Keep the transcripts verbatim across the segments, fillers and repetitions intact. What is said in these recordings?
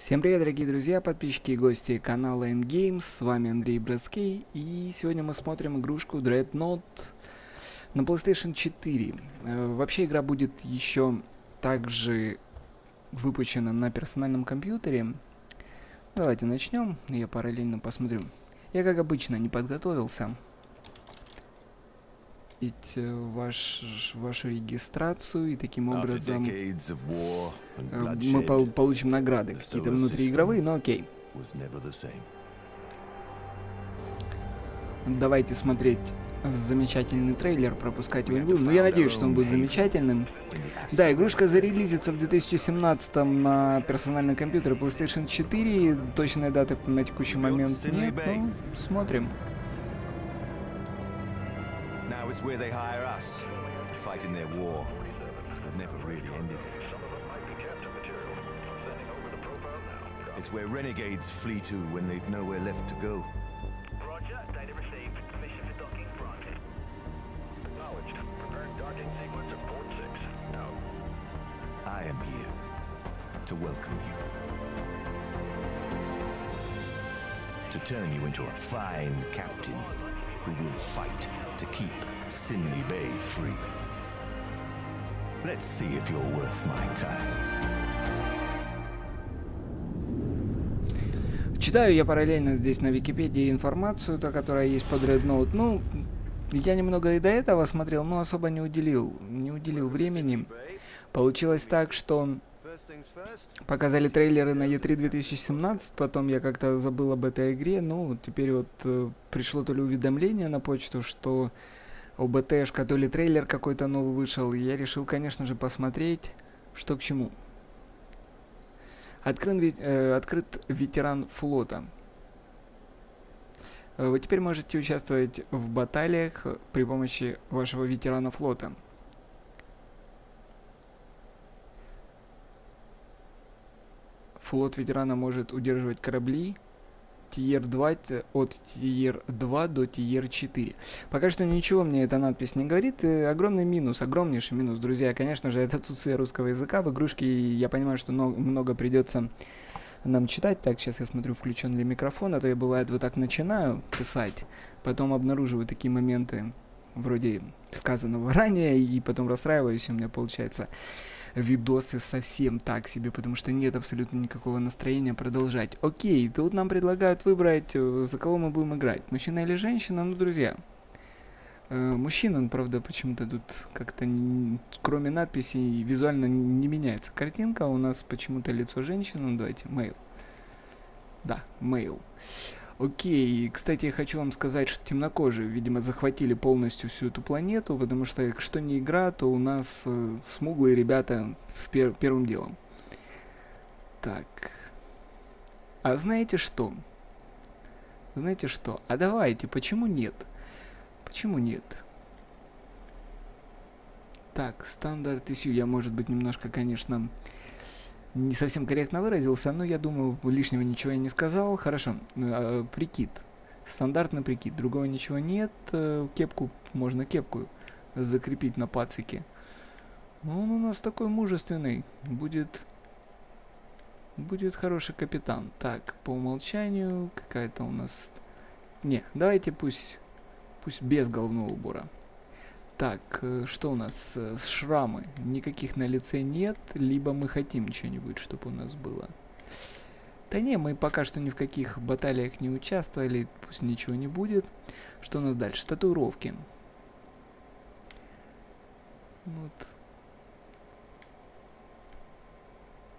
Всем привет, дорогие друзья, подписчики и гости канала MGames, с вами Андрей Браскей, и сегодня мы смотрим игрушку Dreadnought на PlayStation четыре. Вообще игра будет еще также выпущена на персональном компьютере. Давайте начнем, я параллельно посмотрю. Я, как обычно, не подготовился. Ваш, вашу регистрацию, и таким образом мы пол получим награды какие-то внутриигровые, но окей. Давайте смотреть замечательный трейлер, пропускать его не будем, но я надеюсь, что он будет замечательным. Да, игрушка зарелизится в две тысячи семнадцатом на персональный компьютер PlayStation четыре, точной даты на текущий момент нет, ну, смотрим. It's where they hire us to fight in their war that never really ended. It's where renegades flee to when they've nowhere left to go. Roger, data received. Permission for docking granted. Knowledge. Preparing docking sequence at port six. Now. I am here to welcome you. To turn you into a fine captain who will fight to keep Sinley Bay free. Let's see if you're worth my time. Читаю я параллельно здесь на Википедии информацию, та, которая есть по Dreadnought. Ну, я немного и до этого смотрел, но особо не уделил, не уделил времени. Получилось так, что показали трейлеры на И три две тысячи семнадцать, потом я как-то забыл об этой игре, ну, теперь вот э, пришло то ли уведомление на почту, что ОБТшка, то ли трейлер какой-то новый вышел, и я решил, конечно же, посмотреть, что к чему. Открыт, э, открыт ветеран флота. Вы теперь можете участвовать в баталиях при помощи вашего ветерана флота. Флот ветерана может удерживать корабли Тиер два, от Тиер два до Тиер четыре. Пока что ничего мне эта надпись не говорит. Огромный минус, огромнейший минус, друзья. Конечно же, это отсутствие русского языка. В игрушке я понимаю, что много придется нам читать. Так, сейчас я смотрю, включен ли микрофон. А то я, бывает, вот так начинаю писать, потом обнаруживаю такие моменты вроде сказанного ранее, и потом расстраиваюсь, и у меня получается видосы совсем так себе, потому что нет абсолютно никакого настроения продолжать. Окей, тут нам предлагают выбрать, за кого мы будем играть, мужчина или женщина. Ну, друзья, э, мужчина, он, правда, почему-то тут как-то, кроме надписей, визуально не меняется картинка, у нас почему-то лицо женщины. Ну, давайте, мейл. Да, мейл. Окей, кстати, я хочу вам сказать, что темнокожие, видимо, захватили полностью всю эту планету, потому что, что не игра, то у нас э, смуглые ребята в пер первым делом. Так. А знаете что? Знаете что? А давайте, почему нет? Почему нет? Так, стандарт исью, я, может быть, немножко, конечно, не совсем корректно выразился, но я думаю, лишнего ничего я не сказал. Хорошо, э, прикид. Стандартный прикид, другого ничего нет. Э, кепку, можно кепку закрепить на пацике. Он у нас такой мужественный. Будет, будет хороший капитан. Так, по умолчанию какая-то у нас... Не, давайте пусть, пусть без головного убора. Так, что у нас? Шрамы. Никаких на лице нет, либо мы хотим что-нибудь, чтобы у нас было. Да не, мы пока что ни в каких баталиях не участвовали, пусть ничего не будет. Что у нас дальше? Татуировки. Вот.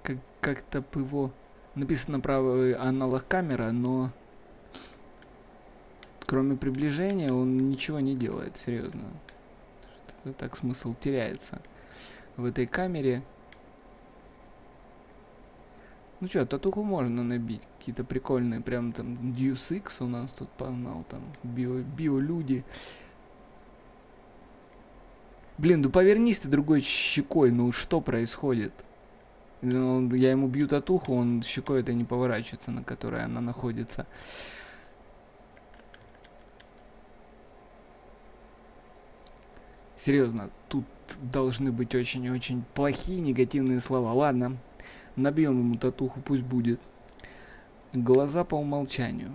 Как, как-то по его... Написано правый аналог камера, но... Кроме приближения он ничего не делает, серьезно. Так смысл теряется в этой камере. Ну что, татуху можно набить. Какие-то прикольные, прям там Deus Ex у нас тут познал, там био-био-люди. Блин, ну повернись ты другой щекой, ну что происходит? Я ему бью татуху, он щекой это не поворачивается, на которой она находится. Серьезно, тут должны быть очень-очень плохие негативные слова. Ладно, Набьем ему татуху, пусть будет. Глаза по умолчанию.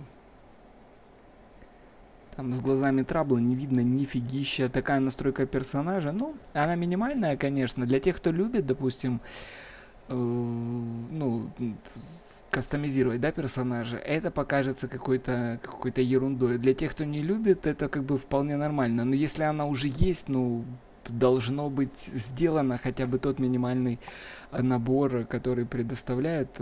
Там с глазами трабла не видно нифигища. Такая настройка персонажа. Ну, она минимальная, конечно. Для тех, кто любит, допустим, э, ну, кастомизировать, да, персонажа, это покажется какой-то какой-то ерундой. Для тех, кто не любит, это как бы вполне нормально. Но если она уже есть, ну... должно быть сделано хотя бы тот минимальный набор, который предоставляет.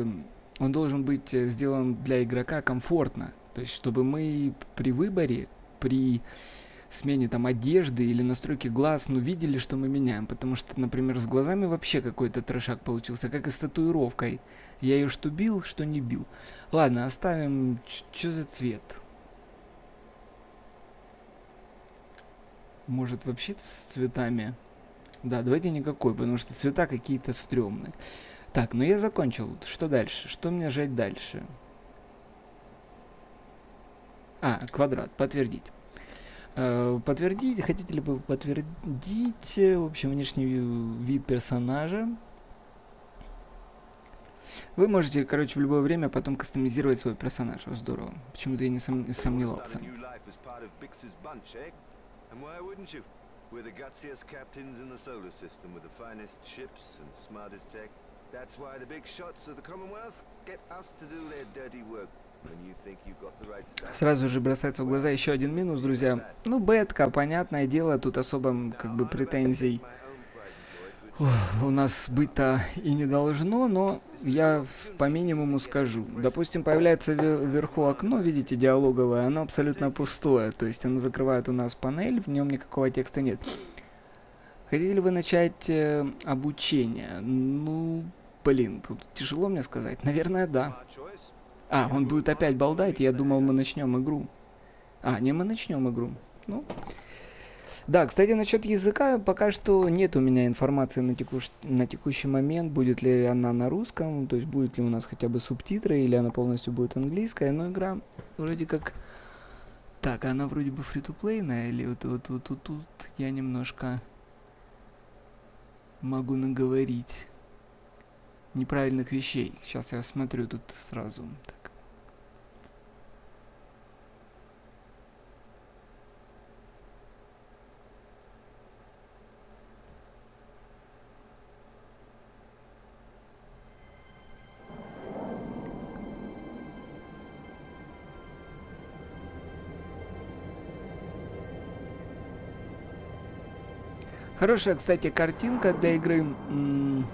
Он должен быть сделан для игрока комфортно. То есть, чтобы мы при выборе, при смене там одежды или настройке глаз, ну, видели, что мы меняем. Потому что, например, с глазами вообще какой-то трешак получился, как и с татуировкой. Я ее что бил, что не бил. Ладно, оставим. Что за цвет? Может, вообще с цветами? Да, давайте никакой, потому что цвета какие-то стрёмные. Так, ну я закончил. Что дальше? Что мне жать дальше? А, квадрат. Подтвердить. Э, подтвердить. Хотите ли вы подтвердить, в общем, внешний вид персонажа? Вы можете, короче, в любое время потом кастомизировать свой персонаж. Здорово. Почему-то я не сом- сомневался. And why wouldn't you? We're the gutsiest captains in the solar system with the finest ships and smartest tech. That's why the big shots of the Commonwealth get us to do their dirty work. Сразу же бросается в глаза еще один минус, друзья. Ну, бетка, понятное дело, тут особо как бы претензий у нас быть-то и не должно, но я по минимуму скажу. Допустим, появляется вверху окно, видите, диалоговое, оно абсолютно пустое, то есть оно закрывает у нас панель, в нем никакого текста нет. Хотите ли вы начать э, обучение? Ну, блин, тут тяжело мне сказать. Наверное, да. А, он будет опять болтать, я думал, мы начнем игру. А, не, мы начнем игру. Ну... Да, кстати, насчет языка, пока что нет у меня информации на, текущ... на текущий момент, будет ли она на русском, то есть будет ли у нас хотя бы субтитры, или она полностью будет английская, но игра вроде как... Так, она вроде бы фри-ту-плейная, или вот тут вот, вот, вот, вот я немножко могу наговорить неправильных вещей. Сейчас я смотрю тут сразу... Так. Хорошая, кстати, картинка для игры. М-м-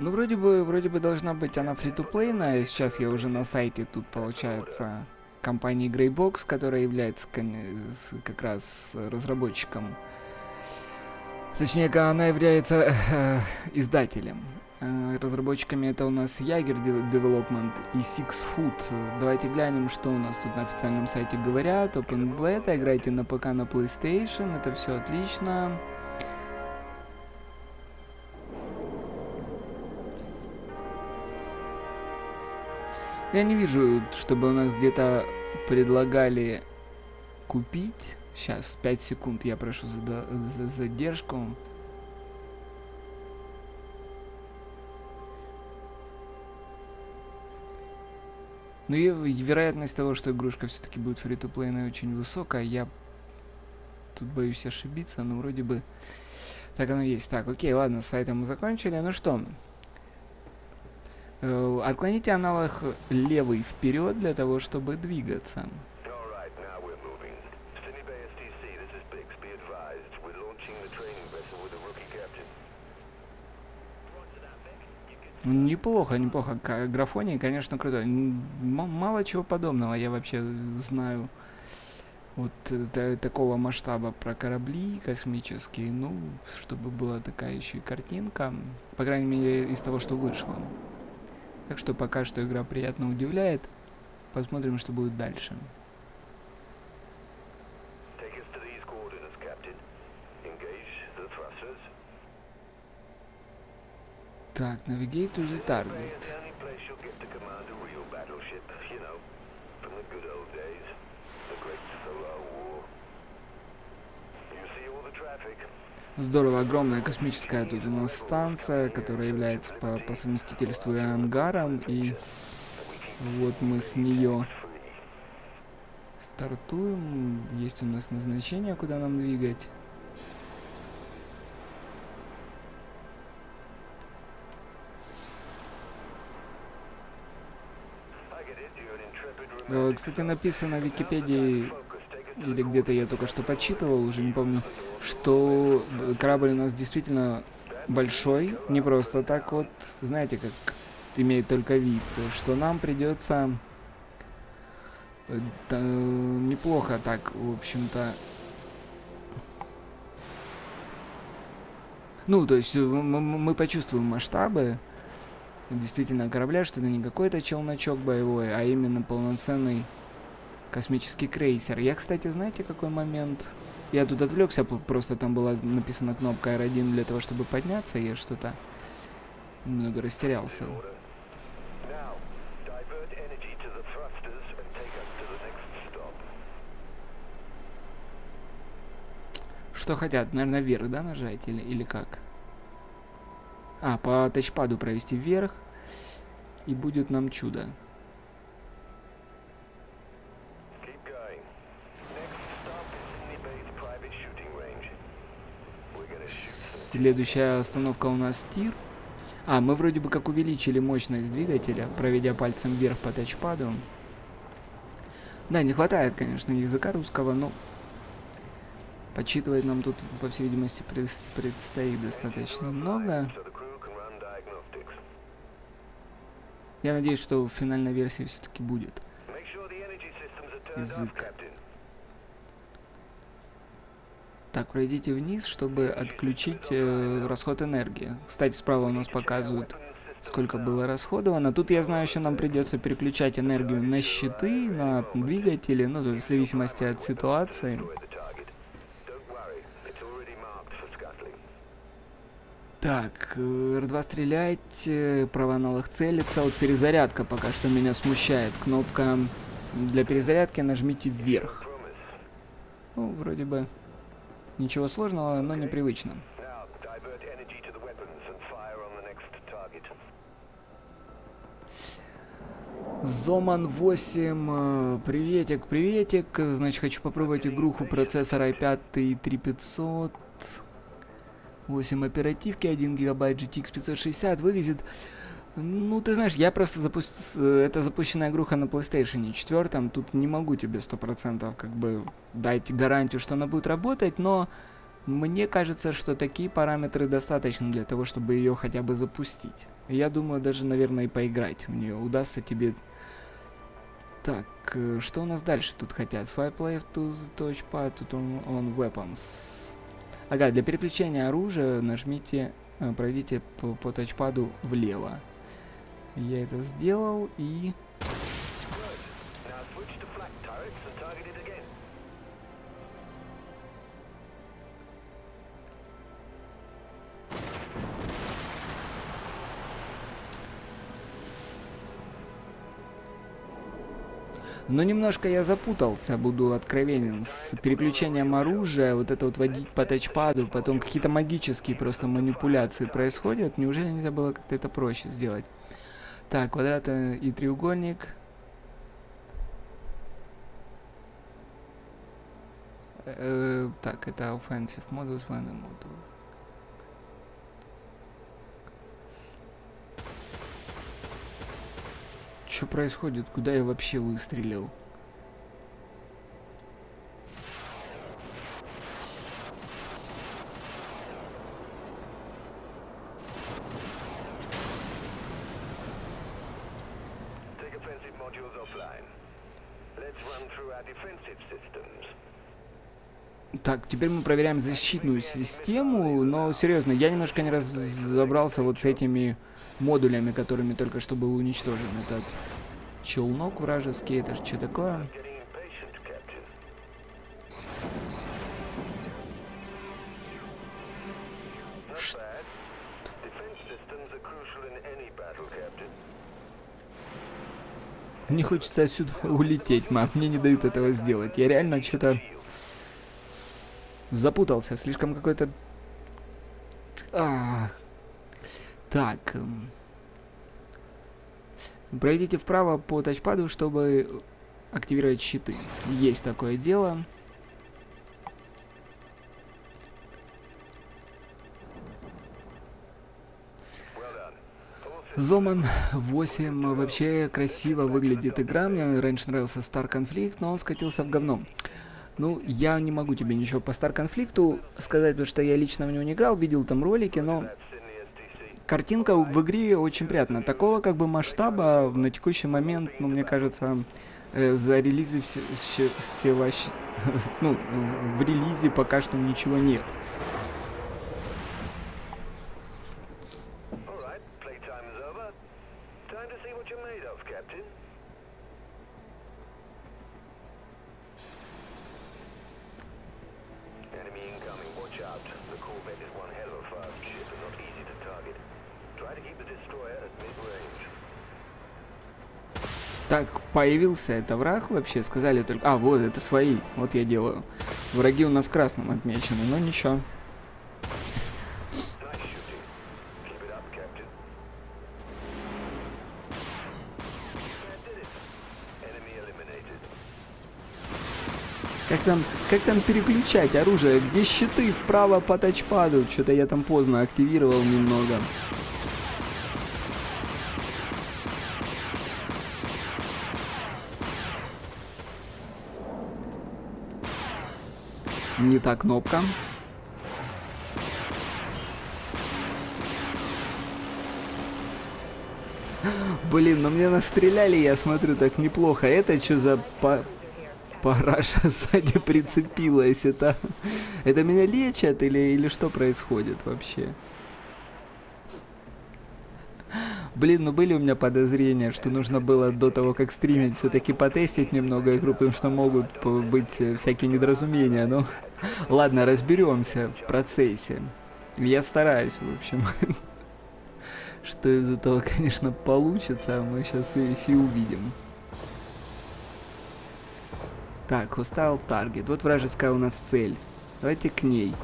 ну, вроде бы, вроде бы должна быть она фри-ту-плейная. Сейчас я уже на сайте тут, получается... компании Greybox, которая является как раз разработчиком, точнее, она является э, издателем. Э, разработчиками это у нас Jagger development и Six Foot. Давайте глянем, что у нас тут на официальном сайте говорят. Open Beta, играйте на ПК, на PlayStation, это все отлично. Я не вижу, чтобы у нас где-то предлагали купить. Сейчас, пять секунд, я прошу за, за задержку. Но и вероятность того, что игрушка все-таки будет фри-ту-плейной, очень высокая. Я тут боюсь ошибиться, но вроде бы так оно есть. Так, окей, ладно, с сайтом мы закончили. Ну что... Отклоните аналог левый вперед для того, чтобы двигаться. Неплохо, неплохо. Графоний, конечно, крутой. Мало чего подобного я вообще знаю. Вот такого масштаба про корабли космические. Ну, чтобы была такая еще и картинка. По крайней мере, из того, что вышло. Так что пока что игра приятно удивляет. Посмотрим, что будет дальше. Take us to these coordinates, Captain. Engage the thrusters. Так, navigate to the target. Здорово, огромная космическая тут у нас станция, которая является по, по совместительству и ангаром, и вот мы с нее стартуем. Есть у нас назначение, куда нам двигать. Кстати, написано в Википедии, или где-то я только что подсчитывал, уже не помню, что корабль у нас действительно большой, не просто так вот, знаете, как имеет только вид, что нам придется да, неплохо так, в общем-то. Ну, то есть мы почувствуем масштабы действительно корабля, что это не какой-то челночок боевой, а именно полноценный космический крейсер. Я, кстати, знаете, какой момент? Я тут отвлекся, просто там была написана кнопка эр один для того, чтобы подняться, и я что-то немного растерялся. Что хотят? Наверное, вверх, да, нажать? Или, или как? А, по тачпаду провести вверх, и будет нам чудо. Следующая остановка у нас тир. А, мы вроде бы как увеличили мощность двигателя, проведя пальцем вверх по тачпаду. Да, не хватает, конечно, языка русского, но подсчитывать нам тут, по всей видимости, предстоит достаточно много. Я надеюсь, что в финальной версии все-таки будет язык. Так, пройдите вниз, чтобы отключить э, расход энергии. Кстати, справа у нас показывают, сколько было расходовано. Тут, я знаю, что нам придется переключать энергию на щиты, на двигатели, ну, в зависимости от ситуации. Так, эр два стрелять, право на лох целится. Вот перезарядка пока что меня смущает. Кнопка для перезарядки нажмите вверх. Ну, вроде бы ничего сложного, но непривычно. Зоман восемь, приветик, приветик. Значит, хочу попробовать игруху процессора ай пять тридцать пятьсот. восемь оперативки, один гигабайт, джи ти экс пятьсот шестьдесят вывезет. Ну, ты знаешь, я просто запустил... Это запущенная игруха на плейстейшн четыре. Тут не могу тебе сто процентов как бы дать гарантию, что она будет работать, но мне кажется, что такие параметры достаточно для того, чтобы ее хотя бы запустить. Я думаю, даже, наверное, и поиграть в нее удастся тебе. Так, что у нас дальше тут хотят? Swipe left to the touchpad, тут on weapons. Ага, для переключения оружия нажмите, пройдите по, по тачпаду влево. Я это сделал и... Но немножко я запутался, буду откровенен, с переключением оружия, вот это вот водить по тачпаду, потом какие-то магические просто манипуляции происходят. Неужели нельзя было как-то это проще сделать? Так, квадрат и треугольник. Э, так, это offensive modus, one modus. Что происходит? Куда я вообще выстрелил? Так, теперь мы проверяем защитную систему, но серьезно, я немножко не разобрался вот с этими модулями, которыми только что был уничтожен этот челнок вражеский. Это ж что такое? Ш... Мне хочется отсюда улететь, мам. Мне не дают этого сделать. Я реально что-то запутался. Слишком какой-то... А... Так. Пройдите вправо по тачпаду, чтобы активировать щиты. Есть такое дело. Зоман восемь. Вообще красиво выглядит игра. Мне раньше нравился Star Conflict, но он скатился в говно. Ну, я не могу тебе ничего по Star Conflict сказать, потому что я лично в него не играл, видел там ролики, но... Картинка в игре очень приятна. Такого как бы масштаба на текущий момент, ну, мне кажется, э, за релизы все, все, все вообще... Ну, в релизе пока что ничего нет. Так, появился это враг вообще, сказали только... А, вот, это свои, вот я делаю. Враги у нас красным отмечены, но ничего. Как там, как там переключать оружие? Где щиты? Вправо по тачпаду. Что-то я там поздно активировал немного. Не та кнопка. Блин, ну мне настреляли, я смотрю, так неплохо. Это что за по... параша сзади прицепилась? Это... Это меня лечат или, или что происходит вообще? Блин, ну были у меня подозрения, что нужно было до того, как стримить, все-таки потестить немного игру, потому что могут быть всякие недоразумения. Ну, ладно, разберемся в процессе. Я стараюсь, в общем. Что из этого, конечно, получится, мы сейчас и увидим. Так, hostile target. Вот вражеская у нас цель. Давайте к ней.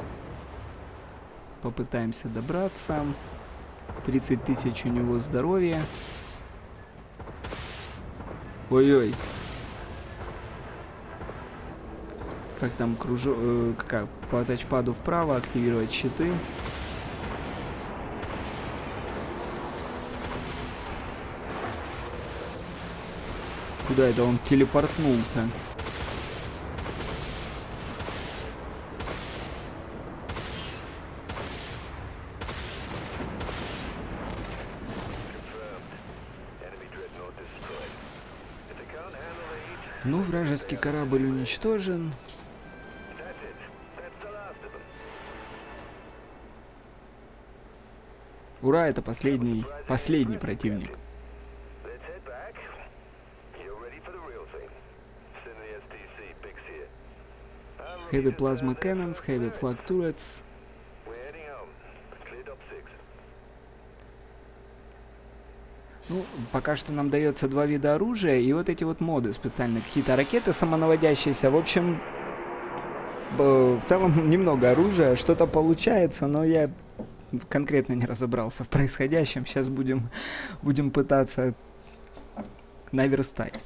Попытаемся добраться. тридцать тысяч у него здоровья. Ой-ой. Как там кружок... Э, как, по тачпаду вправо активировать щиты. Куда это он телепортнулся? Ну, вражеский корабль уничтожен. Ура, это последний, последний противник. Heavy plasma cannons, heavy flag turrets. Ну, пока что нам дается два вида оружия и вот эти вот моды специально. Какие-то ракеты самонаводящиеся. В общем, в целом немного оружия. Что-то получается, но я конкретно не разобрался в происходящем. Сейчас будем, будем пытаться наверстать.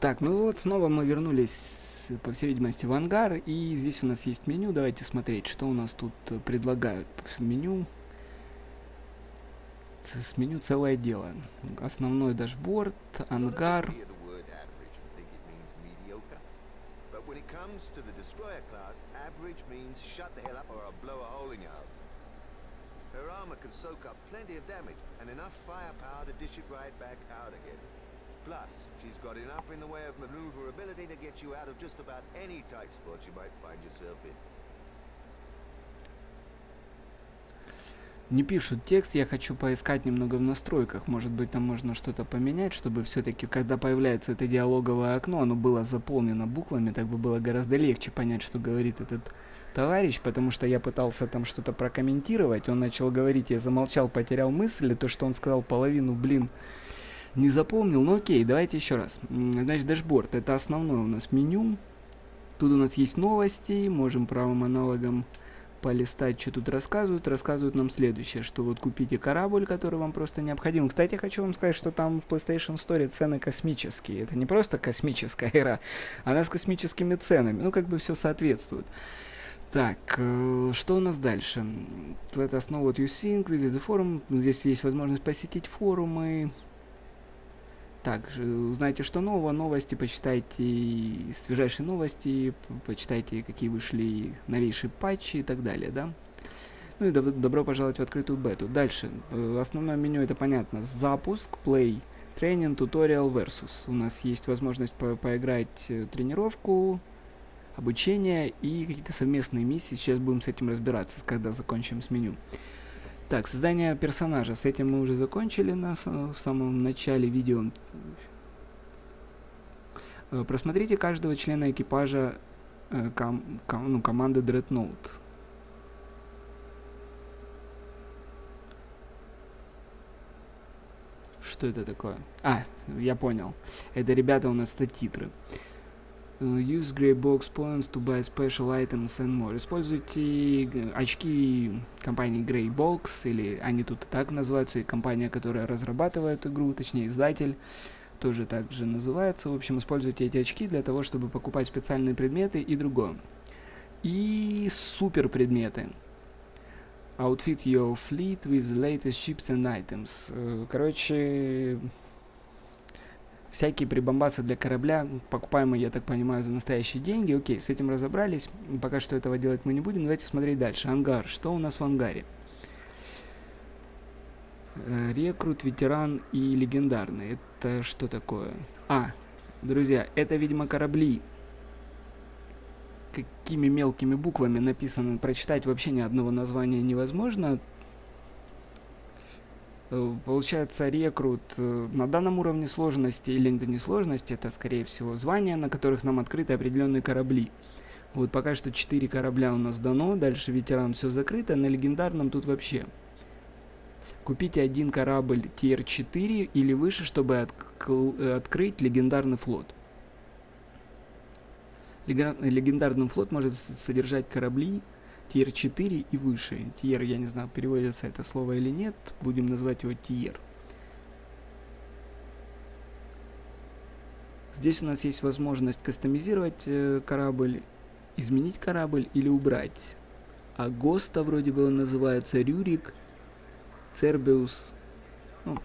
Так, ну вот снова мы вернулись, по всей видимости, в ангар, и здесь у нас есть меню. Давайте смотреть, что у нас тут предлагают. Меню с меню целое дело. Основной дашборд, ангар. Plus, she's got enough in the way of maneuverability to get you out of just about any tight spot you might find yourself in. Не пишут текст, я хочу поискать немного в настройках. Может быть, там можно что-то поменять, чтобы все-таки, когда появляется это диалоговое окно, оно было заполнено буквами, так бы было гораздо легче понять, что говорит этот товарищ, потому что я пытался там что-то прокомментировать, он начал говорить, я замолчал, потерял мысль, и то, что он сказал половину, блин, не запомнил. Ну окей, давайте еще раз. Значит, дашборд — это основное у нас меню. Тут у нас есть новости, можем правым аналогом полистать, что тут рассказывают. Рассказывают нам следующее, что вот купите корабль, который вам просто необходим. Кстати, хочу вам сказать, что там в плейстейшн стор цены космические. Это не просто космическая игра, она с космическими ценами. Ну, как бы все соответствует. Так, что у нас дальше? Это основа от YouSync, visit the forum. Здесь есть возможность посетить форумы. Так, узнайте, что нового, новости, почитайте свежайшие новости, почитайте, какие вышли новейшие патчи и так далее, да? Ну и доб- добро пожаловать в открытую бету. Дальше, основное меню, это понятно, запуск, play, training, tutorial, versus. У нас есть возможность по поиграть тренировку, обучение и какие-то совместные миссии. Сейчас будем с этим разбираться, когда закончим с меню. Так, создание персонажа. С этим мы уже закончили на, в самом начале видео. Просмотрите каждого члена экипажа ком, ком, ну, команды Dreadnought. Что это такое? А, я понял. Это, ребята, у нас это титры. Use Greybox points to buy special items and more. Используйте очки компании Greybox, или они тут и так называются, и компания, которая разрабатывает игру, точнее издатель, тоже так же называется. В общем, используйте эти очки для того, чтобы покупать специальные предметы и другое. И супер предметы. Outfit your fleet with the latest ships and items. Короче... Всякие прибамбасы для корабля, покупаемые, я так понимаю, за настоящие деньги. Окей, с этим разобрались. Пока что этого делать мы не будем. Давайте смотреть дальше. Ангар. Что у нас в ангаре? Рекрут, ветеран и легендарный. Это что такое? А, друзья, это, видимо, корабли. Какими мелкими буквами написано, прочитать вообще ни одного названия невозможно. Получается, рекрут на данном уровне сложности, или это не сложности, это, скорее всего, звания, на которых нам открыты определенные корабли. Вот пока что четыре корабля у нас дано, дальше ветеран все закрыто, на легендарном тут вообще. Купите один корабль тир четыре или выше, чтобы отк- открыть легендарный флот. Лег- легендарный флот может содержать корабли тир четыре и выше. Тир, я не знаю, переводится это слово или нет. Будем называть его тир. Здесь у нас есть возможность кастомизировать корабль, изменить корабль или убрать. Агоста вроде бы он называется, Рюрик, Цербиус. Ну.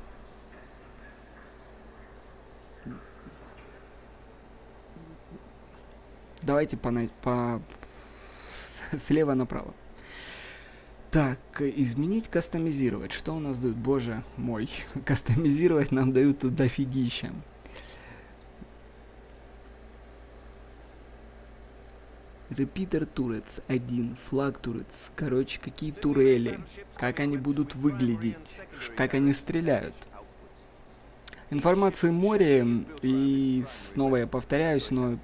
Давайте по... по слева направо. Так, изменить, кастомизировать. Что у нас дают? Боже мой. Кастомизировать нам дают тут дофигища. Repeater turrets один, флаг turrets. Короче, какие турели. Как они будут выглядеть. Как они стреляют. Информацию море. И снова я повторяюсь, но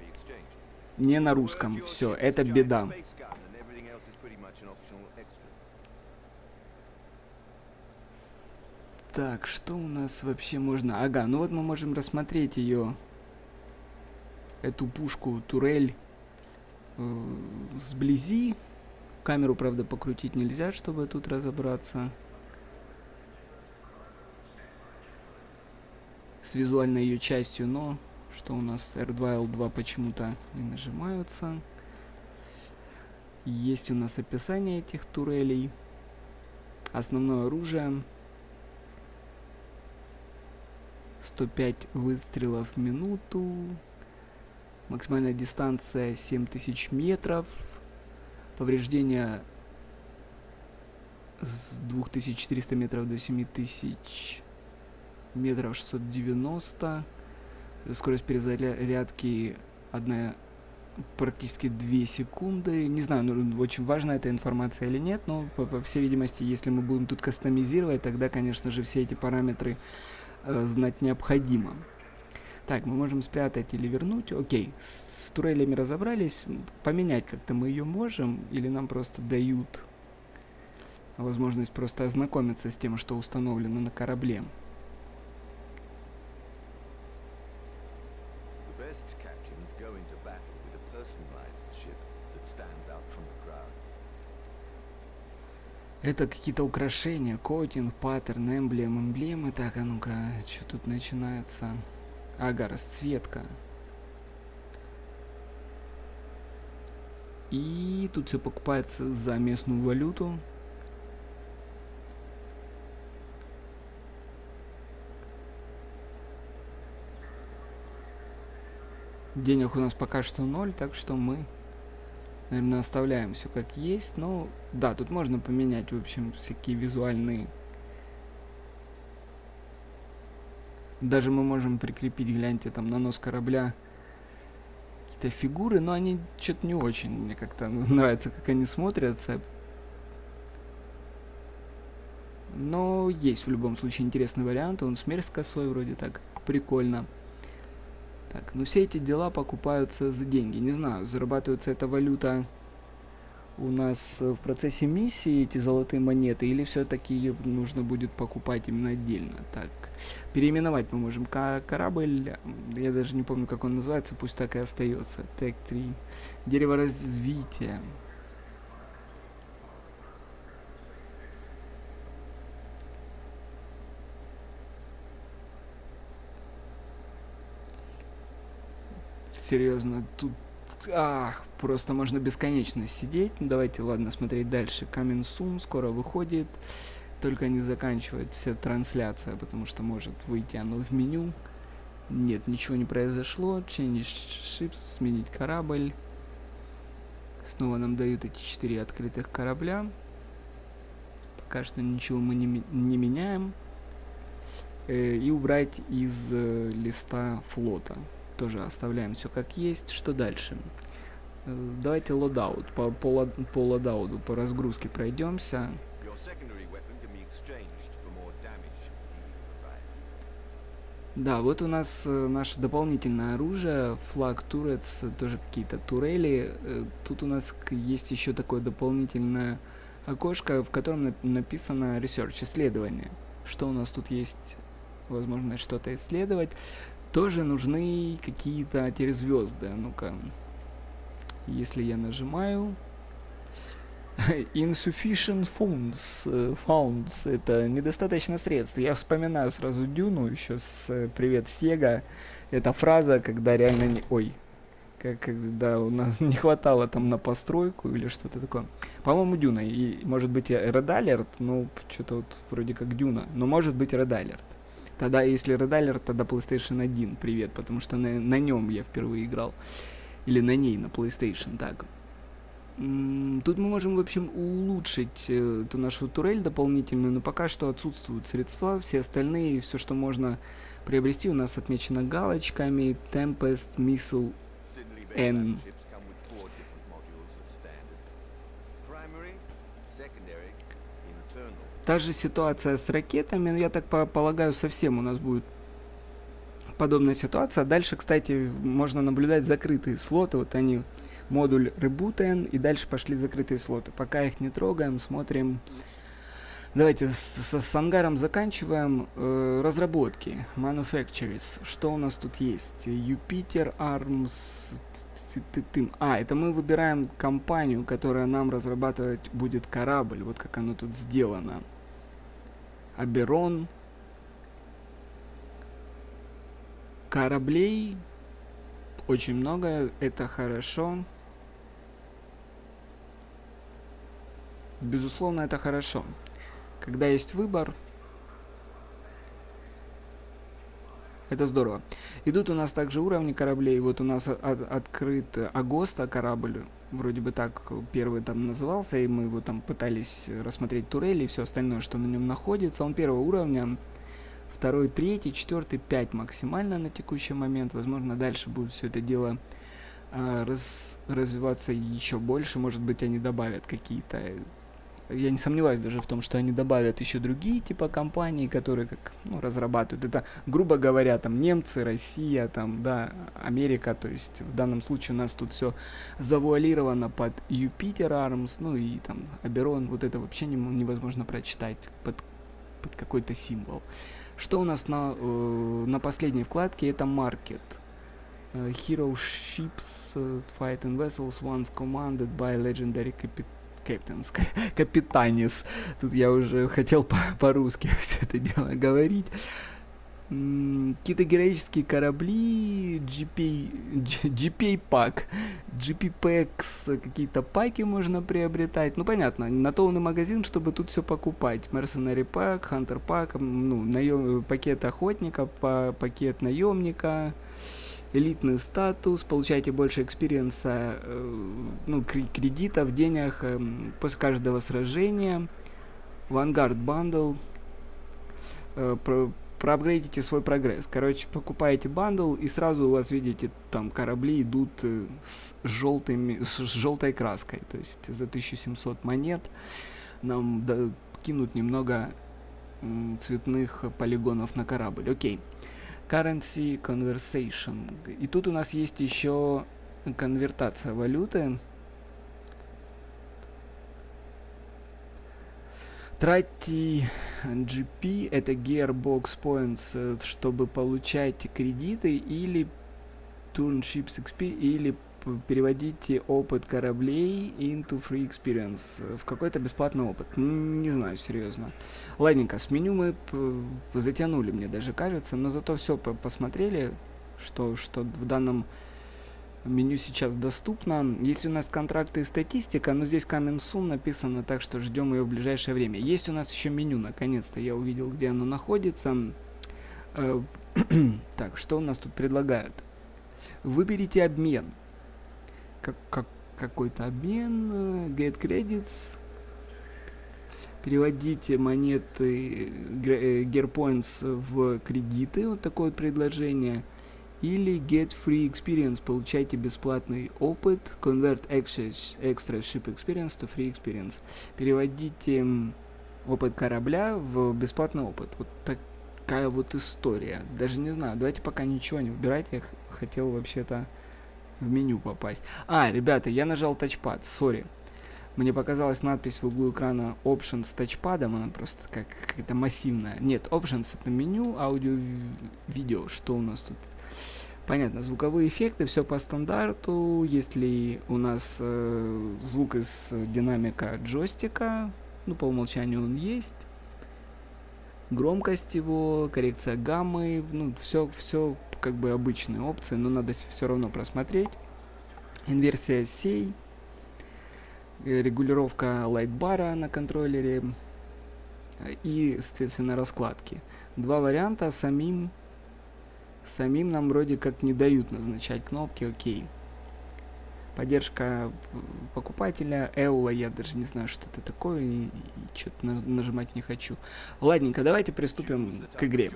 не на русском. Все, это беда. Так, что у нас вообще можно... Ага, ну вот мы можем рассмотреть ее, эту пушку, турель, э, сблизи. Камеру, правда, покрутить нельзя, чтобы тут разобраться. С визуальной ее частью, но... Что у нас? эр два эл два почему-то не нажимаются. Есть у нас описание этих турелей. Основное оружие. сто пять выстрелов в минуту. Максимальная дистанция семь тысяч метров. Повреждение с двух тысяч четырёхсот метров до семи тысяч метров шестьсот девяносто. Скорость перезарядки одна, практически две секунды. Не знаю, ну, очень важна эта информация или нет, но по, по всей видимости, если мы будем тут кастомизировать, тогда, конечно же, все эти параметры э, знать необходимо. Так, мы можем спрятать или вернуть. Окей, с, с турелями разобрались. Поменять как-то мы ее можем, или нам просто дают возможность просто ознакомиться с тем, что установлено на корабле. Это какие-то украшения, коутинг, паттерн, эмблемы, эмблемы. Так, а ну-ка, что тут начинается? Ага, расцветка. И тут все покупается за местную валюту. Денег у нас пока что ноль, так что мы... Наверное, оставляем все как есть, но да, тут можно поменять, в общем, всякие визуальные. Даже мы можем прикрепить, гляньте, там на нос корабля какие-то фигуры, но они что-то не очень, мне как-то нравится, как они смотрятся. Но есть в любом случае интересный вариант, он смерть с косой вроде так, прикольно. Так, ну все эти дела покупаются за деньги. Не знаю, зарабатывается эта валюта у нас в процессе миссии, эти золотые монеты, или все-таки ее нужно будет покупать именно отдельно. Так, переименовать мы можем корабль, я даже не помню, как он называется, пусть так и остается. Так, три. Дерево развития. Серьезно, тут... Ах, просто можно бесконечно сидеть. Ну, давайте, ладно, смотреть дальше. Coming soon, скоро выходит. Только не заканчивается трансляция, потому что может выйти оно в меню. Нет, ничего не произошло. Change ships, сменить корабль. Снова нам дают эти четыре открытых корабля. Пока что ничего мы не, не меняем. Э, и убрать из э, листа флота. Тоже оставляем все как есть. Что дальше? Давайте лодаут. По, по, по лодауду, по разгрузке пройдемся. Да, вот у нас э, наше дополнительное оружие. Флаг, турец, тоже какие-то турели. Э, тут у нас есть еще такое дополнительное окошко, в котором на написано research, исследование. Что у нас тут есть? Возможно, что-то исследовать. Тоже нужны какие-то теперь звезды. Ну-ка, если я нажимаю, insufficient funds, funds, это недостаточно средств. Я вспоминаю сразу Дюну еще с «Привет, Сега». Это фраза, когда реально не, ой, как когда у нас не хватало там на постройку или что-то такое. По-моему, Дюна и может быть Red Alert, ну что-то вот вроде как Дюна, но может быть Red Alert. Тогда, если Red Alert, тогда PlayStation один, привет, потому что на, на нем я впервые играл. Или на ней, на PlayStation, так. М-м, тут мы можем, в общем, улучшить э, эту нашу турель дополнительную, но пока что отсутствуют средства. Все остальные, все, что можно приобрести, у нас отмечено галочками. Tempest, Missile, N. Та же ситуация с ракетами, я так полагаю, совсем у нас будет подобная ситуация. Дальше, кстати, можно наблюдать закрытые слоты, вот они, модуль Rebooten, и дальше пошли закрытые слоты. Пока их не трогаем, смотрим. Давайте с, с, с ангаром заканчиваем. Э, разработки, Manufacturers, что у нас тут есть? Jupiter Arms, а, это мы выбираем компанию, которая нам разрабатывать будет корабль, вот как оно тут сделано. Oberon. Кораблей очень много, это хорошо. Безусловно, это хорошо. Когда есть выбор, Это здорово. Идут у нас также уровни кораблей. Вот у нас от, открыт Агоста корабль, вроде бы так первый там назывался, и мы его там пытались рассмотреть турели и все остальное, что на нем находится. Он первого уровня, второй, третий, четвертый, пять максимально на текущий момент. Возможно, дальше будет все это дело а, раз, развиваться еще больше. Может быть, они добавят какие-то... Я не сомневаюсь даже в том, что они добавят еще другие типа компании, которые как, ну, разрабатывают. Это, грубо говоря, там немцы, Россия, там, да, Америка. То есть в данном случае у нас тут все завуалировано под Jupiter Arms, ну и там Oberon. Вот это вообще не, невозможно прочитать под, под какой-то символ. Что у нас на, э, на последней вкладке? Это Market. Hero Ships, Fighting Vessels, once commanded by Legendary Captain. Капитанс, капитанис. Тут я уже хотел по-русски все это дело говорить. Какие-то героические корабли, джи пи пак, джи пи пэкс, какие-то паки можно приобретать. Ну, понятно, на то он и магазин, чтобы тут все покупать. Mercenary Pack, Hunter Pack, ну, наем, пакет охотника, пакет наемника. Элитный статус, получайте больше экспириенса, э, ну, кредитов, денег э, после каждого сражения. Vanguard Bundle. Э, про, проапгрейдите свой прогресс. Короче, покупаете бандл, и сразу у вас, видите, там корабли идут с, желтыми, с желтой краской. То есть за тысячу семьсот монет нам да, кинут немного э, цветных полигонов на корабль. Окей. Currency Conversation. И тут у нас есть еще конвертация валюты. Трати джи пи, это Gearbox Points, чтобы получать кредиты, или Turn Ships икс пи, или переводите опыт кораблей into free experience, в какой-то бесплатный опыт. Не знаю, серьезно. Ладненько, с меню мы затянули, мне даже кажется, но зато все посмотрели, что, что в данном меню сейчас доступно. Если у нас контракты и статистика, но здесь coming soon написано, так что ждем ее в ближайшее время. Есть у нас еще меню, наконец-то я увидел, где оно находится. Так, что у нас тут предлагают? Выберите обмен. Как, как, какой-то обмен, get credits, переводите монеты gear points в кредиты, вот такое вот предложение, или get free experience, получайте бесплатный опыт, convert excess, extra ship experience to free experience, переводите опыт корабля в бесплатный опыт. Вот такая вот история. Даже не знаю, давайте пока ничего не выбирать, я хотел вообще-то в меню попасть. А, ребята, я нажал тачпад, сори. Мне показалась надпись в углу экрана Options с тачпадом, она просто как какая-то массивная. Нет, Options это меню, аудио, видео, что у нас тут? Понятно, звуковые эффекты, все по стандарту. Если у нас э, звук из динамика джойстика, ну по умолчанию он есть. Громкость его, коррекция гаммы, ну все, все как бы обычные опции, но надо все равно просмотреть. Инверсия осей, регулировка лайтбара на контроллере и, соответственно, раскладки. Два варианта, самим, самим нам вроде как не дают назначать кнопки, окей. Поддержка покупателя, Эула, я даже не знаю, что это такое, и, и что-то нажимать не хочу. Ладненько, давайте приступим к игре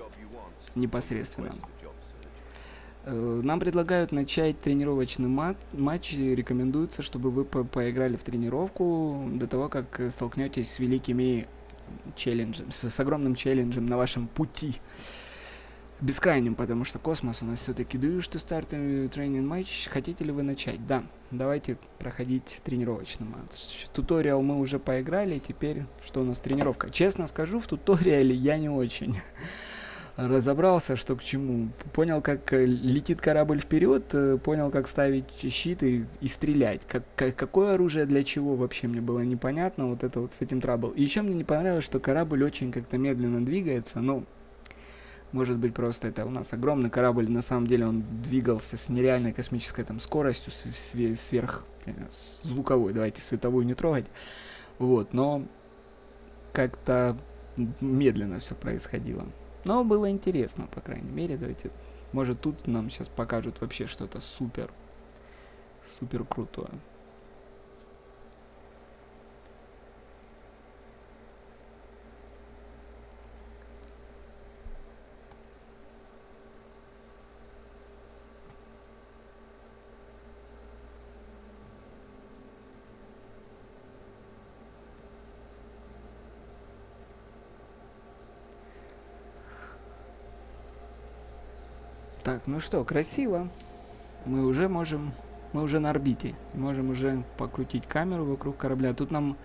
непосредственно. Нам предлагают начать тренировочный мат, матч, и рекомендуется, чтобы вы по поиграли в тренировку до того, как столкнетесь с великими челленджами, с, с огромным челленджем на вашем пути. Бескрайним, потому что космос у нас все-таки. Do you wish to start a training match? Хотите ли вы начать? Да, давайте проходить тренировочный матч. Туториал мы уже поиграли, теперь что у нас тренировка? Честно скажу, в туториале я не очень разобрался, что к чему. Понял, как летит корабль вперед, понял, как ставить щит и, и стрелять. Как, как, какое оружие для чего, вообще мне было непонятно. Вот это вот с этим трабл. И еще мне не понравилось, что корабль очень как-то медленно двигается. Ну, может быть, просто это у нас огромный корабль. На самом деле он двигался с нереальной космической там скоростью, сверх звуковой. Давайте световую не трогать. Вот, но как-то медленно все происходило. Но было интересно, по крайней мере. Давайте, может, тут нам сейчас покажут вообще что-то супер, супер крутое. Так, ну что, красиво. Мы уже можем, мы уже на орбите, можем уже покрутить камеру вокруг корабля. Тут нам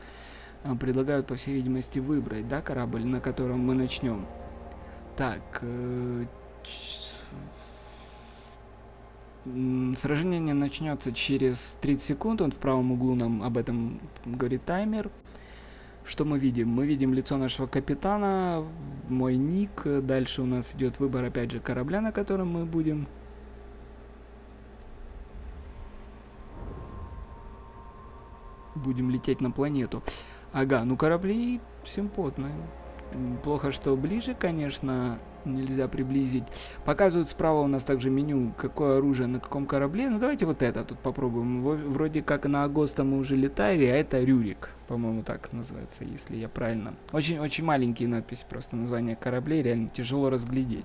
предлагают, по всей видимости, выбрать, да, корабль, на котором мы начнем. Так, сражение начнется через тридцать секунд. Он в правом углу нам об этом говорит таймер. Что мы видим? Мы видим лицо нашего капитана, мой ник. Дальше у нас идет выбор, опять же, корабля, на котором мы будем. Будем лететь на планету. Ага, ну корабли симпотные. Плохо, что ближе, конечно, нельзя приблизить. Показывают справа у нас также меню, какое оружие на каком корабле. Ну давайте вот это тут попробуем. Вроде как на Агоста мы уже летали, а это Рюрик, по-моему, так называется, если я правильно. Очень-очень маленькие надписи, просто название кораблей, реально тяжело разглядеть.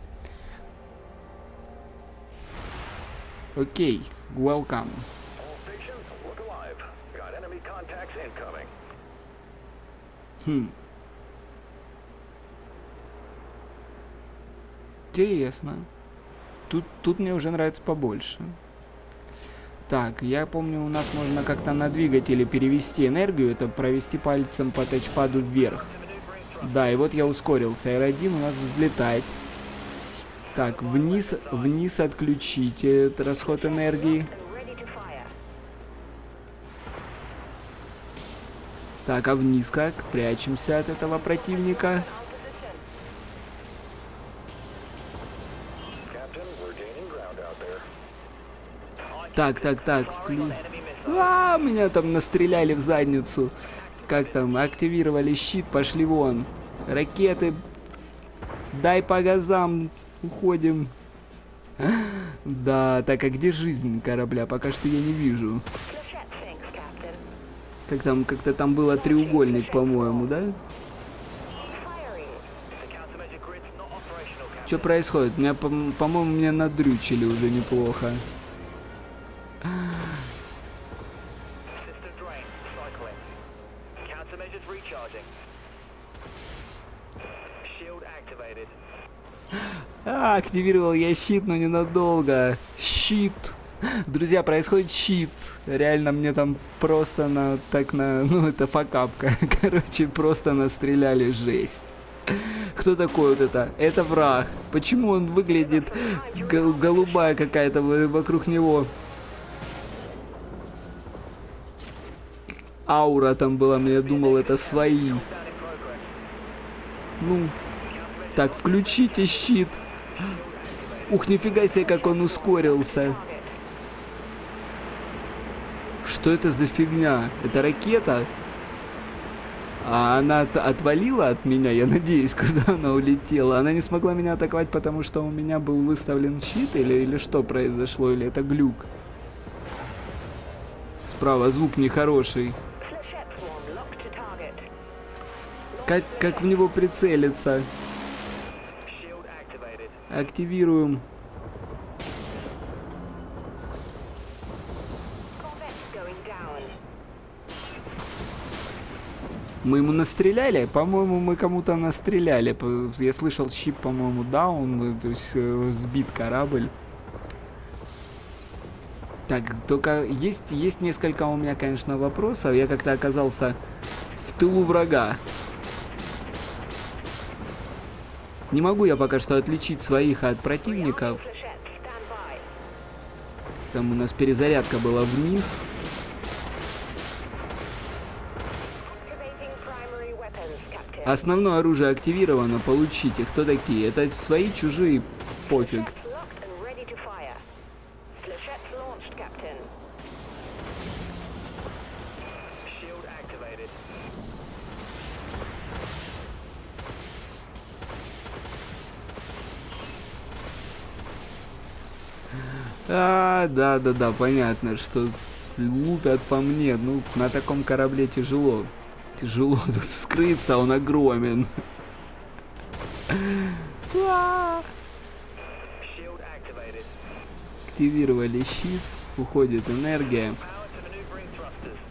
Окей, welcome. Хм. Интересно. Тут, тут мне уже нравится побольше. Так, я помню, у нас можно как-то на двигателе перевести энергию. Это провести пальцем по тачпаду вверх. Да, и вот я ускорился. эр один у нас взлетает. Так, вниз, вниз отключить этот расход энергии. Так, а вниз как? Прячемся от этого противника. Так, так, так, вклю... А, меня там настреляли в задницу. Как там, активировали щит, пошли вон. Ракеты. Дай по газам, уходим. Да, так, а где жизнь корабля? Пока что я не вижу. Как там, как-то там было треугольник, по-моему, да? Что происходит? Меня, по-моему, меня надрючили уже неплохо. А, активировал я щит, но ненадолго. Щит. Друзья, происходит щит. Реально мне там просто на... Так на... Ну, это факапка. Короче, просто настреляли. Жесть. Кто такой вот это? Это враг. Почему он выглядит... Гол- голубая какая-то вокруг него. Аура там была, я думал, это свои. Ну... Так, включите щит. Ух, нифига себе, как он ускорился. Что это за фигня? Это ракета? А она отвалила от меня, я надеюсь, куда она улетела. Она не смогла меня атаковать, потому что у меня был выставлен щит? Или, или что произошло? Или это глюк? Справа звук нехороший. Как, как в него прицелиться? Активируем. Мы ему настреляли? По-моему, мы кому-то настреляли. Я слышал, щип, по-моему, даун, то есть сбит корабль. Так, только есть, есть несколько у меня, конечно, вопросов. Я как-то оказался в тылу врага. Не могу я пока что отличить своих от противников. Там у нас перезарядка была вниз. Основное оружие активировано, получите. Кто такие? Это свои, чужие, пофиг. А, да-да-да, понятно, что лупят по мне. Ну, на таком корабле тяжело. Тяжело тут скрыться, он огромен. Активировали щит, уходит энергия.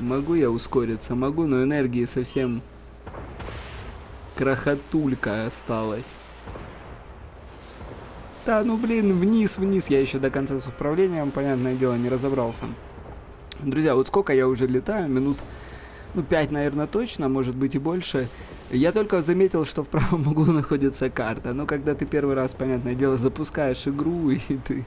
Могу я ускориться? Могу, но энергии совсем крохотулька осталась. Да, ну блин, вниз, вниз. Я еще до конца с управлением, понятное дело, не разобрался. Друзья, вот сколько я уже летаю, минут... Ну, пять, наверное, точно, может быть и больше. Я только заметил, что в правом углу находится карта. Но когда ты первый раз, понятное дело, запускаешь игру, и ты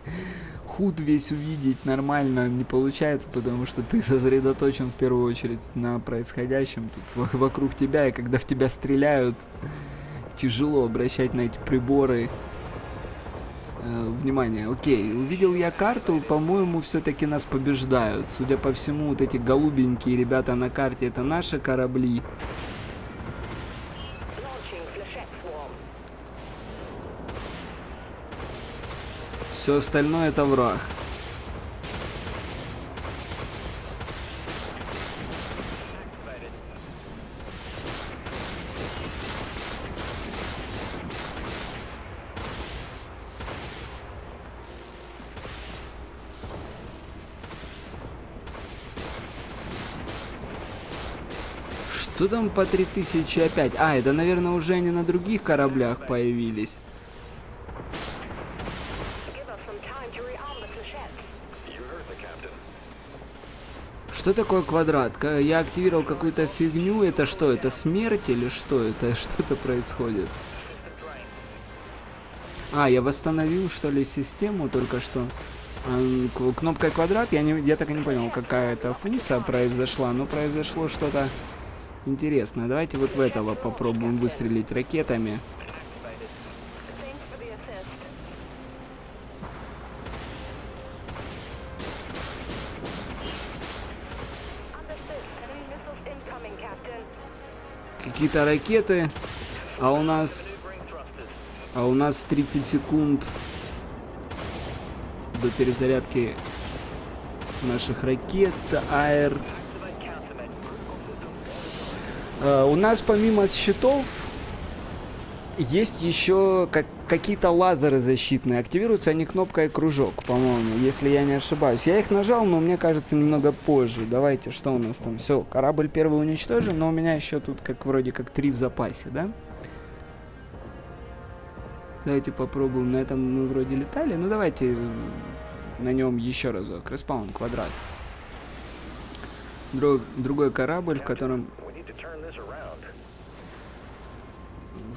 худ весь увидеть нормально не получается, потому что ты сосредоточен в первую очередь на происходящем тут вокруг тебя, и когда в тебя стреляют, тяжело обращать на эти приборы э, внимание. Окей, увидел я карту, по-моему, все-таки нас побеждают. Судя по всему, вот эти голубенькие ребята на карте, это наши корабли. Все остальное это враг. Что там по три тысячи опять? А, это, наверное, уже они на других кораблях появились. Что такое квадрат? Я активировал какую-то фигню. Это что? Это смерть или что? Это что-то происходит? А, я восстановил, что ли, систему только что. Кнопкой квадрат. Я, не, я так и не понял, какая это функция произошла. Но произошло что-то интересное. Давайте вот в этого попробуем выстрелить ракетами. Какие-то ракеты, а у нас а у нас тридцать секунд до перезарядки наших ракет. Аэр а, у нас помимо щитов есть еще как какие-то лазеры защитные. Активируются они кнопкой кружок, по-моему, если я не ошибаюсь. Я их нажал, но мне кажется, немного позже. Давайте, что у нас там? Все, корабль первый уничтожен, но у меня еще тут как вроде как три в запасе, да? Давайте попробуем. На этом мы вроде летали. Ну давайте на нем еще разок. Респаун, квадрат. Друг, другой корабль, в котором...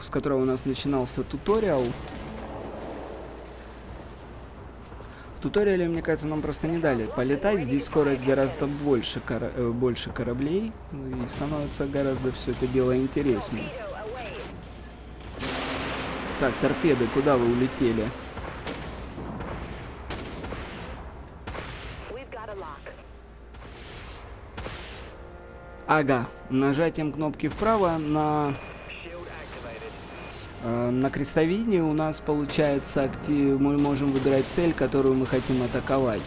с которого у нас начинался туториал. В туториале, мне кажется, нам просто не дали полетать. Здесь скорость гораздо больше, кора... больше кораблей. И становится гораздо все это дело интереснее. Так, торпеды, куда вы улетели? Ага, нажатием кнопки вправо на... На крестовине у нас получается, мы можем выбирать цель, которую мы хотим атаковать.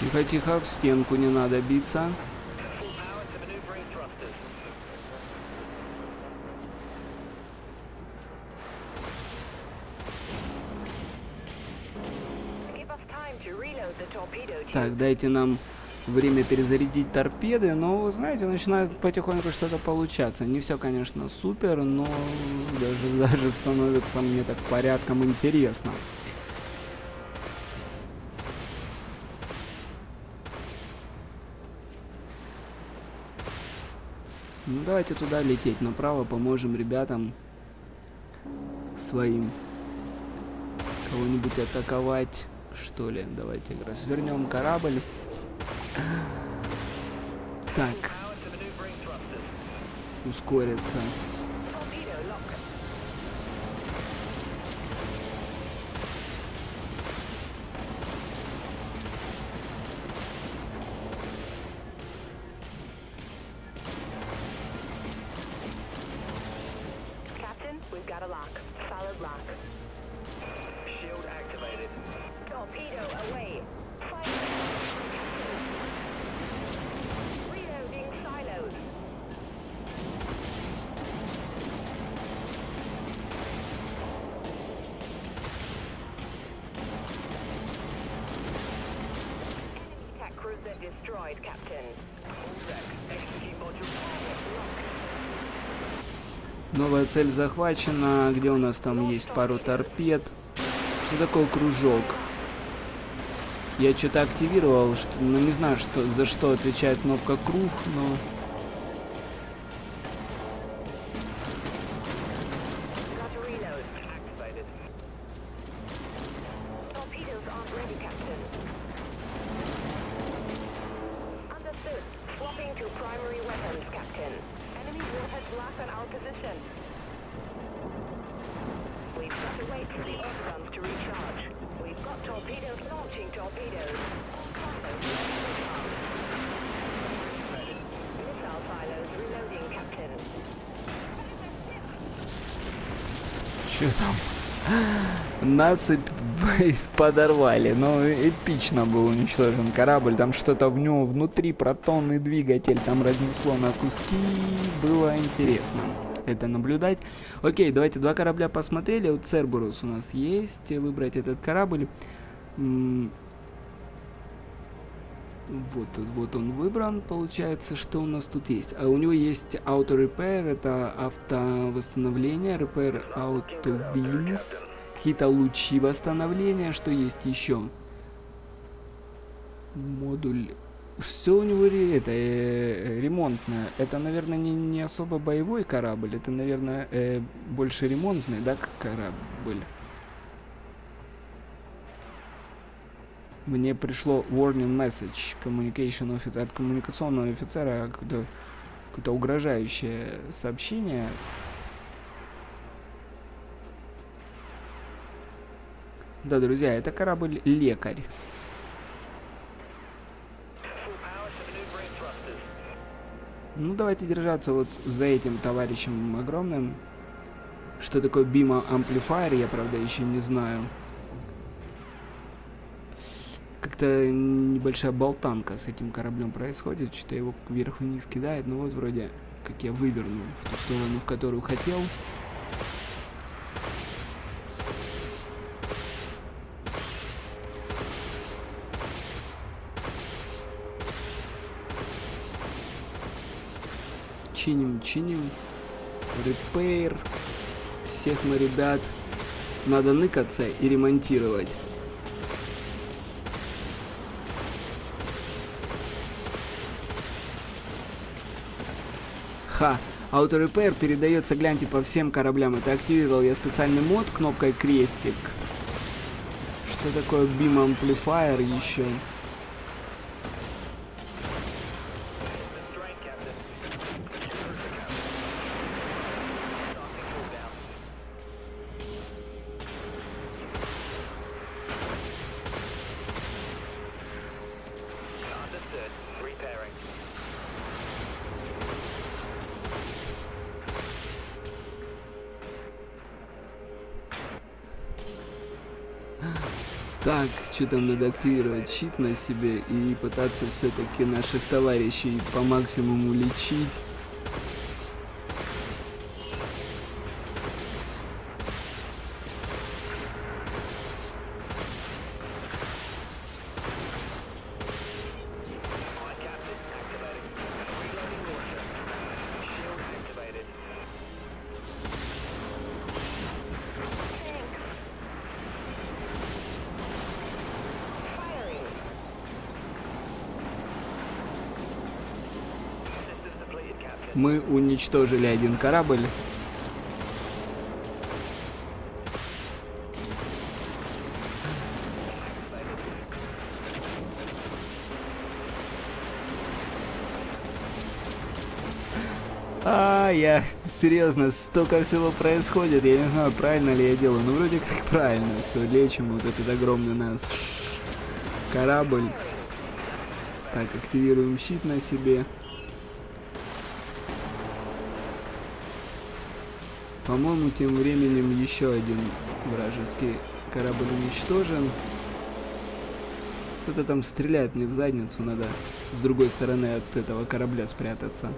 Тихо-тихо, в стенку не надо биться. Так, дайте нам время перезарядить торпеды, но, знаете, начинает потихоньку что-то получаться. Не все, конечно, супер, но даже, даже становится мне так порядком интересно. Ну, давайте туда лететь, направо, поможем ребятам своим кого-нибудь атаковать, что ли. Давайте развернем корабль. Так. Ускориться. Destroyed, Captain. Новая цель захвачена. Где у нас там есть пару торпед? Что такое кружок? Я что-то активировал, что, ну не знаю, что за что отвечает кнопка круг, но. Чё там? Насыпь подорвали, но эпично был уничтожен корабль. Там что-то в нем внутри, протонный двигатель, там разнесло на куски. Было интересно это наблюдать. Окей, давайте два корабля посмотрели. Вот Цербиус у нас есть. Выбрать этот корабль. Вот, вот он выбран. Получается, что у нас тут есть? А у него есть Auto Repair, это автовосстановление, Repair Auto Beams, какие-то лучи восстановления, что есть еще? Модуль. Все у него это э, ремонтное. Это, наверное, не, не особо боевой корабль, это, наверное, э, больше ремонтный, да, корабль. Мне пришло warning message, communication officer, от коммуникационного офицера, какое-то какое-то угрожающее сообщение. Да, друзья, это корабль лекарь. Ну, давайте держаться вот за этим товарищем огромным. Что такое бима амплифайер, я, правда, еще не знаю. Как-то небольшая болтанка с этим кораблем происходит, что-то его вверх-вниз кидает, но вот вроде как я вывернул в ту сторону, в которую хотел. Чиним, чиним. Репейр. Всех мы, ребят, надо ныкаться и ремонтировать. Ха, Auto Repair передается, гляньте, по всем кораблям. Это активировал я специальный мод кнопкой крестик. Что такое Beam Amplifier еще? Так, что там надо активировать щит на себе и пытаться все-таки наших товарищей по максимуму лечить. Мы уничтожили один корабль. А, я серьезно, столько всего происходит. Я не знаю, правильно ли я делаю. Ну, вроде как правильно. Все, лечим вот этот огромный наш корабль. Так, активируем щит на себе. По-моему, тем временем еще один вражеский корабль уничтожен. Кто-то там стреляет мне в задницу, надо с другой стороны от этого корабля спрятаться.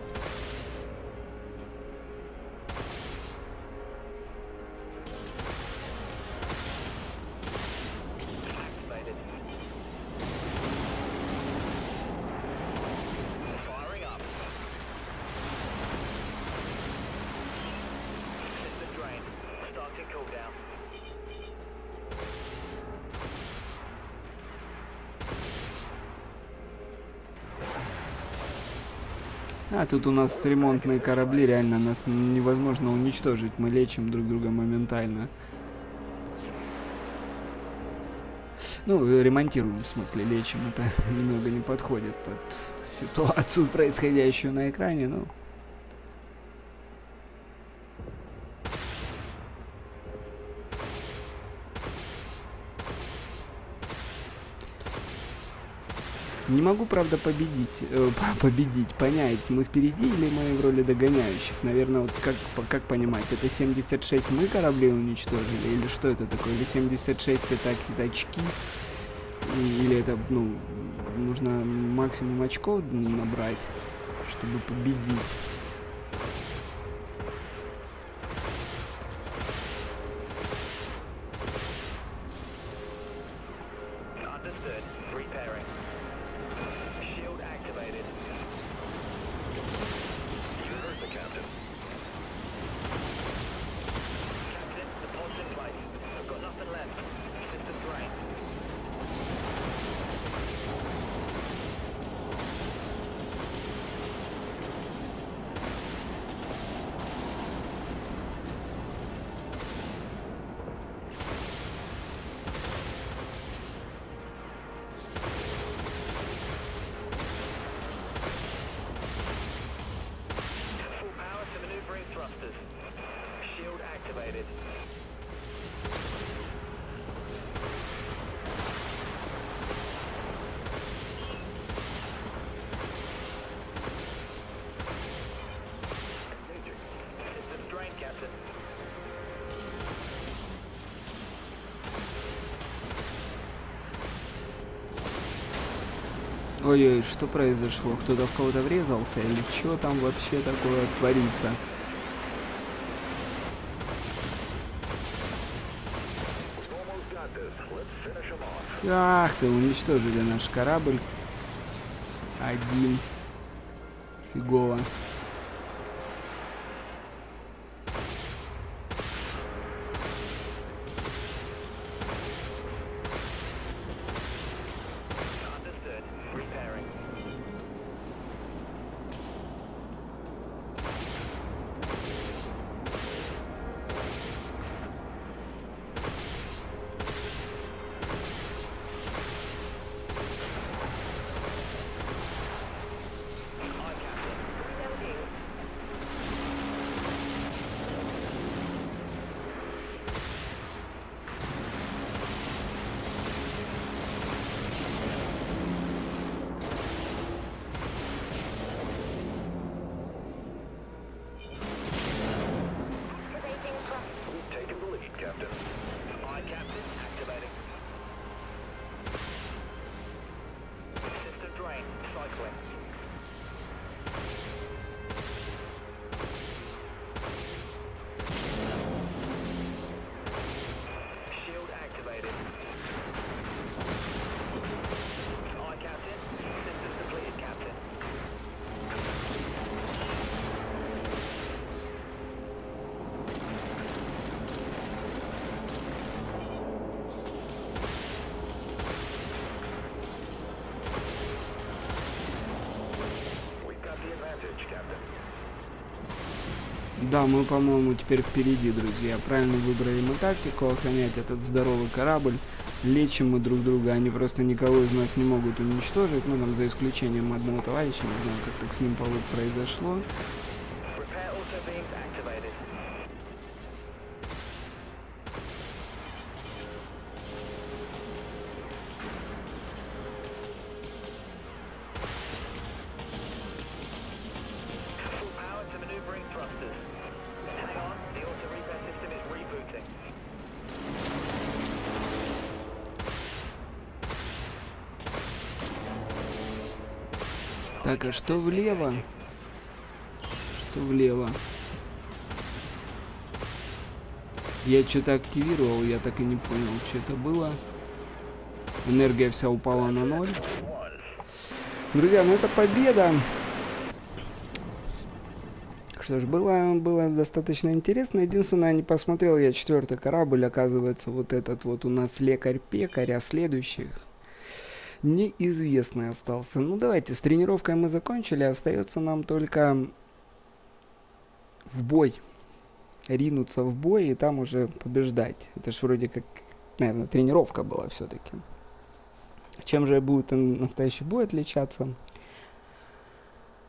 А тут у нас ремонтные корабли, реально нас невозможно уничтожить, мы лечим друг друга моментально. Ну, ремонтируем, в смысле, лечим, это немного не подходит под ситуацию, происходящую на экране, ну. Не могу, правда, победить, э, победить, понять, мы впереди или мы в роли догоняющих. Наверное, вот как, как понимать, это семьдесят шесть мы кораблей уничтожили, или что это такое? Или семьдесят шесть это какие-то очки, или это, ну, нужно максимум очков набрать, чтобы победить. Ой-ой, что произошло? Кто-то в кого-то врезался? Или что там вообще такое творится? Ах ты, уничтожили наш корабль. Один. Фигово. Да, мы, по-моему, теперь впереди, друзья. Правильно выбрали мы тактику, охранять этот здоровый корабль. Лечим мы друг друга, они просто никого из нас не могут уничтожить. Ну, там, за исключением одного товарища, не знаю, как так с ним повод произошло. Так, а что влево? Что влево? Я что-то активировал, я так и не понял, что это было. Энергия вся упала на ноль. Друзья, ну это победа. Что ж, было, было достаточно интересно. Единственное, не посмотрел я четвертый корабль. Оказывается, вот этот вот у нас лекарь-пекарь, а следующих неизвестный остался. Ну давайте, с тренировкой мы закончили. Остается нам только в бой. Ринуться в бой и там уже побеждать. Это ж вроде как, наверное, тренировка была все-таки. Чем же будет настоящий бой отличаться?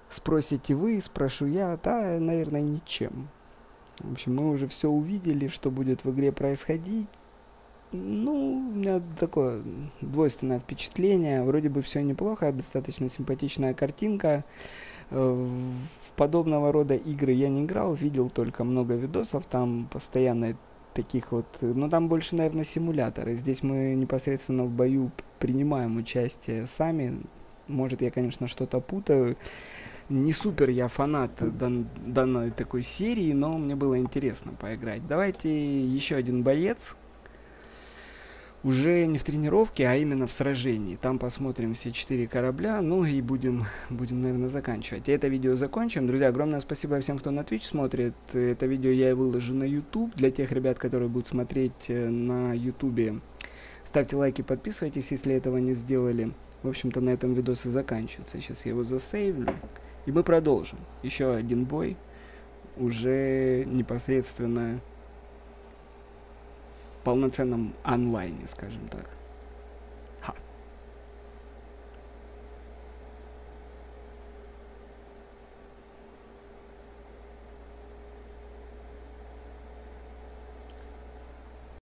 Спросите вы, спрошу я. Да, наверное, ничем. В общем, мы уже все увидели, что будет в игре происходить. Ну, у меня такое двойственное впечатление. Вроде бы все неплохо, достаточно симпатичная картинка. В подобного рода игры я не играл, видел только много видосов, там постоянно таких вот, но там больше, наверное, симуляторы. Здесь мы непосредственно в бою принимаем участие сами. Может, я, конечно, что-то путаю. Не супер я фанат дан данной такой серии, но мне было интересно поиграть. Давайте еще один боец. Уже не в тренировке, а именно в сражении. Там посмотрим все четыре корабля. Ну и будем, будем, наверное, заканчивать. И это видео закончим. Друзья, огромное спасибо всем, кто на Twitch смотрит. Это видео я выложу на YouTube. Для тех ребят, которые будут смотреть на YouTube, ставьте лайки, подписывайтесь, если этого не сделали. В общем-то, на этом видосы заканчиваются. Сейчас я его засейвлю. И мы продолжим. Еще один бой. Уже непосредственно... в полноценном онлайне, скажем так.